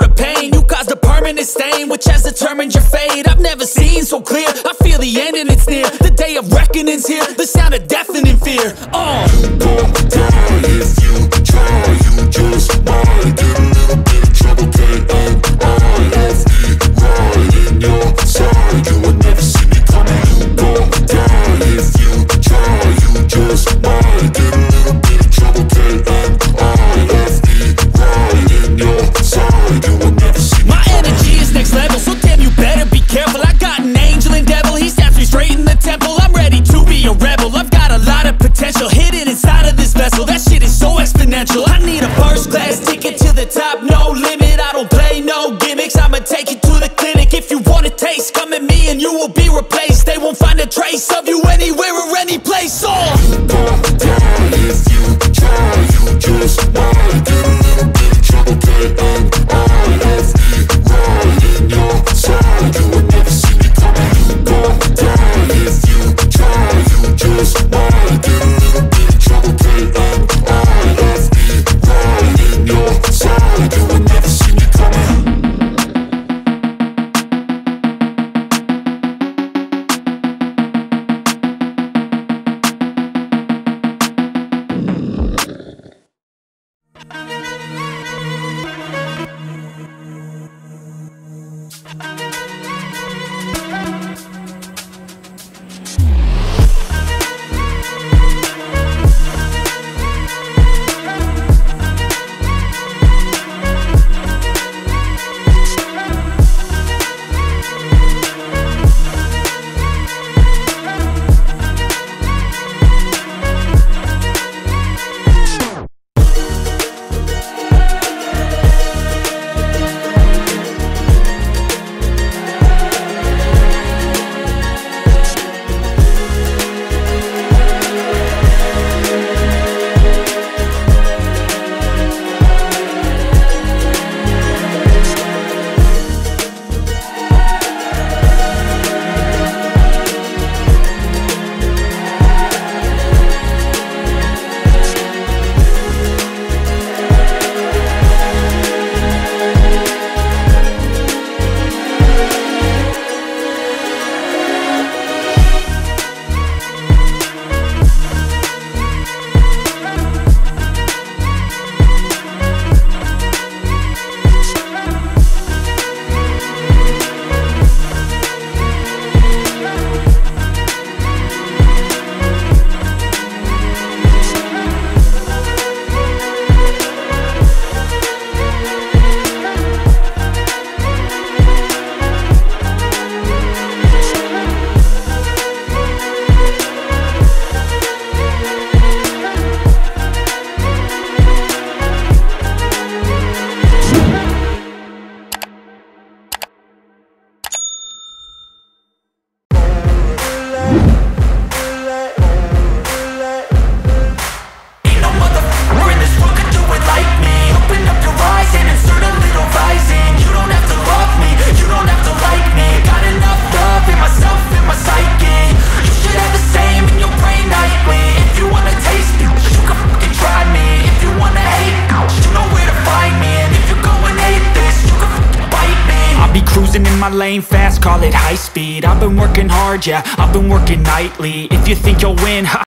know the pain. You caused a permanent stain, which has determined your fate. I've never seen so clear. I feel the end and it's near. The day of reckoning's here. The sound of deafening fear. You don't die if you try. You just might get a little bit of trouble. K-N-I-F-E, right in your side. You would never see me coming. You don't die if you try. You just might get a little bit of trouble. K-N-I-F-E, right in your side. You would never see me coming. My energy is next level, so damn you better be careful. I got an angel and devil, he snaps me straight in the temple. I'm ready to be a rebel. I've got a lot of potential hidden inside of this vessel. That shit is so exponential. I need a first class ticket to the top, no limit. I don't play no gimmicks, I'ma take you to the clinic. If you want a taste, come at me and you will be replaced. They won't find a trace of you anywhere or any place. So you don't die if you try. You just might get a little bit of trouble. K-N-I-F-E, right in your side. You would never see me coming. You don't die if you try. You just might get a little bit of trouble. K-N-I-F-E, right in your side. You would never see me coming. Lane fast, call it high speed. I've been working hard, yeah, I've been working nightly. If you think you'll win, ha,